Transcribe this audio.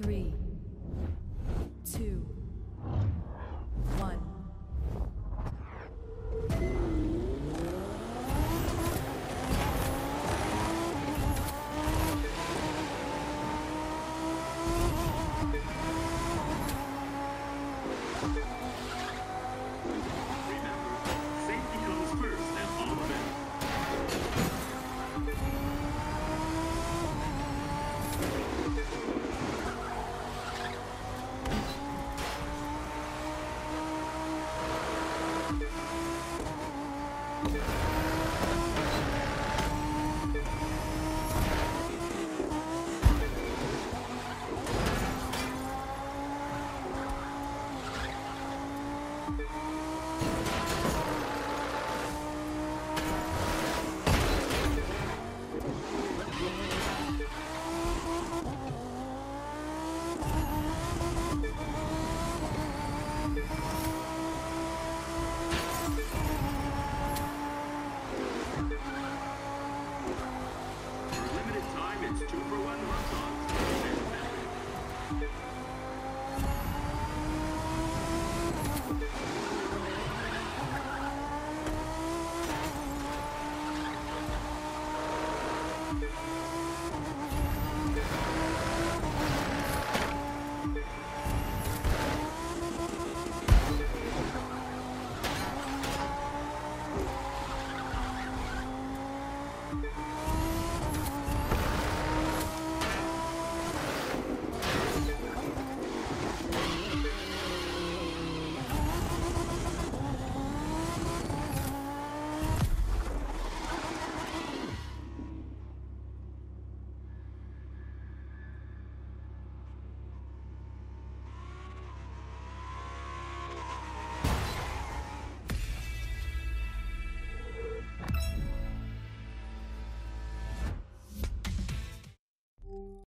3